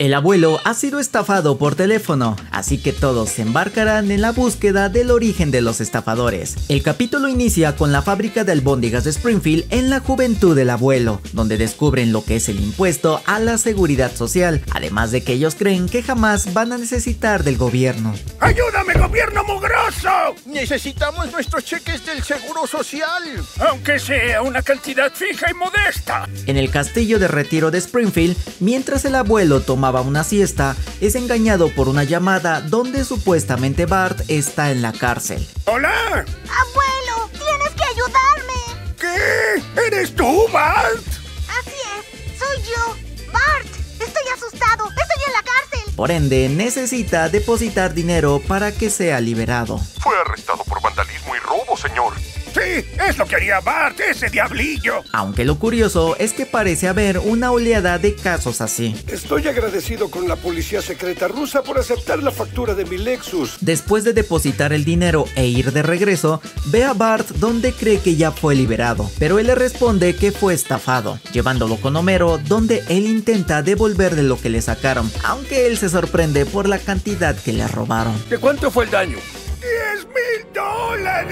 El abuelo ha sido estafado por teléfono, así que todos se embarcarán en la búsqueda del origen de los estafadores. El capítulo inicia con la fábrica de albóndigas de Springfield en la juventud del abuelo, donde descubren lo que es el impuesto a la seguridad social, además de que ellos creen que jamás van a necesitar del gobierno. ¡Ayúdame, gobierno mugroso! ¡Necesitamos nuestros cheques del seguro social! Aunque sea una cantidad fija y modesta. En el castillo de retiro de Springfield, mientras el abuelo toma una siesta, es engañado por una llamada donde supuestamente Bart está en la cárcel. ¡Hola! ¡Abuelo! ¡Tienes que ayudarme! ¿Qué? ¿Eres tú, Bart? Así es, soy yo, Bart. Estoy asustado, estoy en la cárcel. Por ende, necesita depositar dinero para que sea liberado. Fue arrestado por vandalismo y robo, señor. ¡Sí! ¡Es lo que haría Bart, ese diablillo! Aunque lo curioso es que parece haber una oleada de casos así. Estoy agradecido con la policía secreta rusa por aceptar la factura de mi Lexus. Después de depositar el dinero e ir de regreso, ve a Bart donde cree que ya fue liberado, pero él le responde que fue estafado, llevándolo con Homero, donde él intenta devolverle lo que le sacaron, aunque él se sorprende por la cantidad que le robaron. ¿De cuánto fue el daño? $10,000!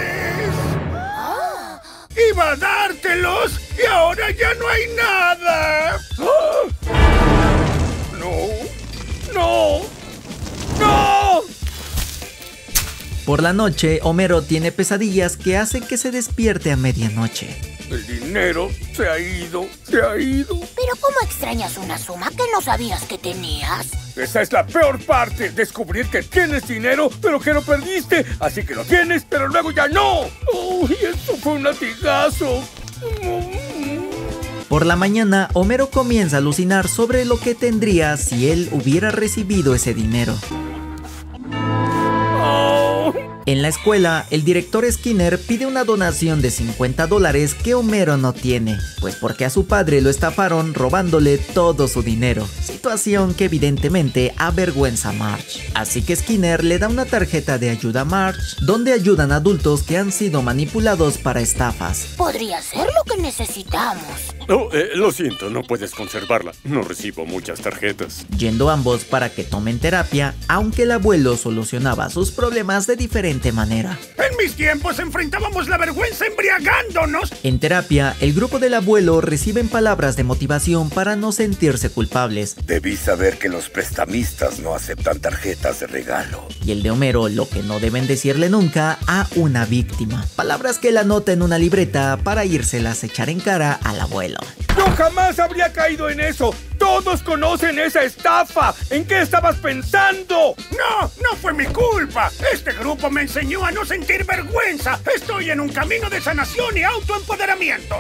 ¡Iba a dártelos y ahora ya no hay nada! ¡Oh! ¡No! ¡No! ¡No! Por la noche, Homero tiene pesadillas que hacen que se despierte a medianoche. El dinero se ha ido, se ha ido. ¿Pero cómo extrañas una suma que no sabías que tenías? Esa es la peor parte, descubrir que tienes dinero, pero que lo perdiste. Así que lo tienes, pero luego ya no. ¡Oh, y esto fue un latigazo! Por la mañana, Homero comienza a alucinar sobre lo que tendría si él hubiera recibido ese dinero. En la escuela, el director Skinner pide una donación de $50 que Homero no tiene, pues porque a su padre lo estafaron robándole todo su dinero, situación que evidentemente avergüenza a Marge. Así que Skinner le da una tarjeta de ayuda a Marge, donde ayudan a adultos que han sido manipulados para estafas. Podría ser lo que necesitamos. Oh, lo siento, no puedes conservarla. No recibo muchas tarjetas. Yendo ambos para que tomen terapia, aunque el abuelo solucionaba sus problemas de diferentes manera. En mis tiempos enfrentábamos la vergüenza embriagándonos. En terapia, el grupo del abuelo reciben palabras de motivación para no sentirse culpables. Debí saber que los prestamistas no aceptan tarjetas de regalo. Y el de Homero, lo que no deben decirle nunca a una víctima. Palabras que él anota en una libreta para írselas a echar en cara al abuelo. Yo jamás habría caído en eso. Todos conocen esa estafa. ¿En qué estabas pensando? No, no fue mi culpa. Este grupo me enseñó a no sentir vergüenza. Estoy en un camino de sanación y autoempoderamiento.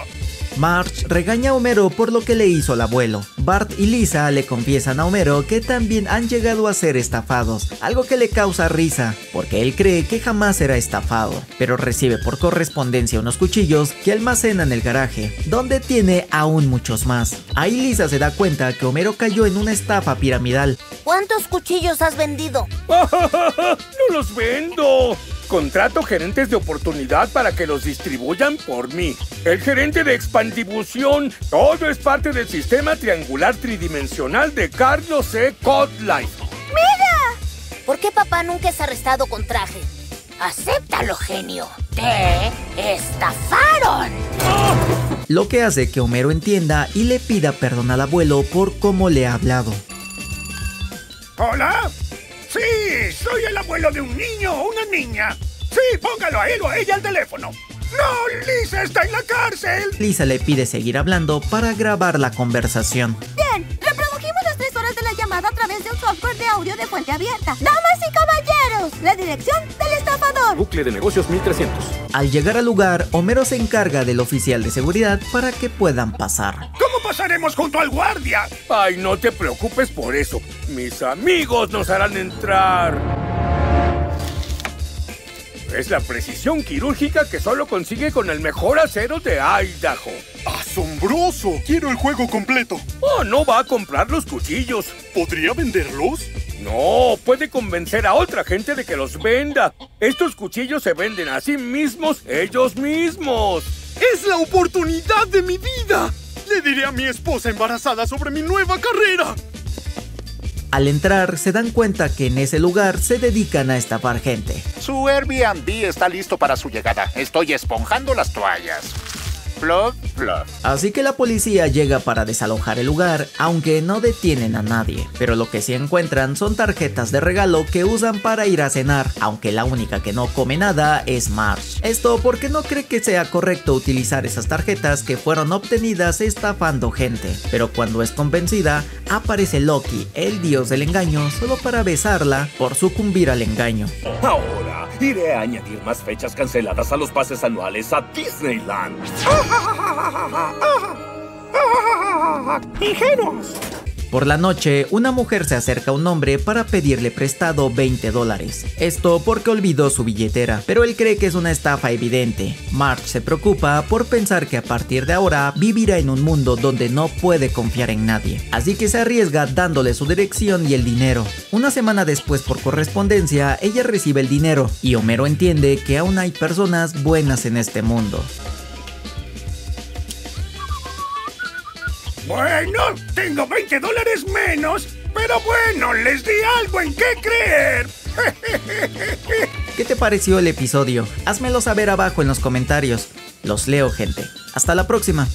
Marge regaña a Homero por lo que le hizo al abuelo. Bart y Lisa le confiesan a Homero que también han llegado a ser estafados, algo que le causa risa, porque él cree que jamás será estafado, pero recibe por correspondencia unos cuchillos que almacena en el garaje, donde tiene aún muchos más. Ahí Lisa se da cuenta que Homero cayó en una estafa piramidal. ¿Cuántos cuchillos has vendido? ¡No los vendo! Contrato gerentes de oportunidad para que los distribuyan por mí. El gerente de expandibución. Todo es parte del sistema triangular tridimensional de Carlos C. Codline. ¡Mira! ¿Por qué papá nunca es arrestado con traje? ¡Acéptalo, genio! ¡Te estafaron! Lo que hace que Homero entienda y le pida perdón al abuelo por cómo le ha hablado. ¿Hola? ¡Sí! ¡Soy el abuelo de un niño o una niña! ¡Sí! ¡Póngalo a él o a ella al teléfono! ¡No! ¡Lisa está en la cárcel! Lisa le pide seguir hablando para grabar la conversación. ¡Bien! Reprodujimos las 3 horas de la llamada a través de un software de audio de fuente abierta. ¡Damas y caballeros! ¡La dirección del estafador! Bucle de negocios 1300. Al llegar al lugar, Homero se encarga del oficial de seguridad para que puedan pasar. Pasaremos junto al guardia. Ay, no te preocupes por eso. Mis amigos nos harán entrar. Es la precisión quirúrgica que solo consigue con el mejor acero de Idaho. ¡Asombroso! Quiero el juego completo. Oh, no va a comprar los cuchillos. ¿Podría venderlos? No, puede convencer a otra gente de que los venda. Estos cuchillos se venden a sí mismos, ellos mismos. ¡Es la oportunidad de mi vida! Le diré a mi esposa embarazada sobre mi nueva carrera. Al entrar, se dan cuenta que en ese lugar se dedican a estafar gente. Su Airbnb está listo para su llegada. Estoy esponjando las toallas. Plop, plop. Así que la policía llega para desalojar el lugar, aunque no detienen a nadie. Pero lo que sí encuentran son tarjetas de regalo que usan para ir a cenar, aunque la única que no come nada es Marge. Esto porque no cree que sea correcto utilizar esas tarjetas que fueron obtenidas estafando gente. Pero cuando es convencida, aparece Loki, el dios del engaño, solo para besarla por sucumbir al engaño. Ahora iré a añadir más fechas canceladas a los pases anuales a Disneyland. ¡Ingenuos! Por la noche, una mujer se acerca a un hombre para pedirle prestado $20. Esto porque olvidó su billetera, pero él cree que es una estafa evidente. Marge se preocupa por pensar que a partir de ahora vivirá en un mundo donde no puede confiar en nadie. Así que se arriesga dándole su dirección y el dinero. Una semana después, por correspondencia, ella recibe el dinero y Homero entiende que aún hay personas buenas en este mundo. Bueno, tengo $20 menos, pero bueno, les di algo en qué creer. ¿Qué te pareció el episodio? Házmelo saber abajo en los comentarios. Los leo, gente. Hasta la próxima.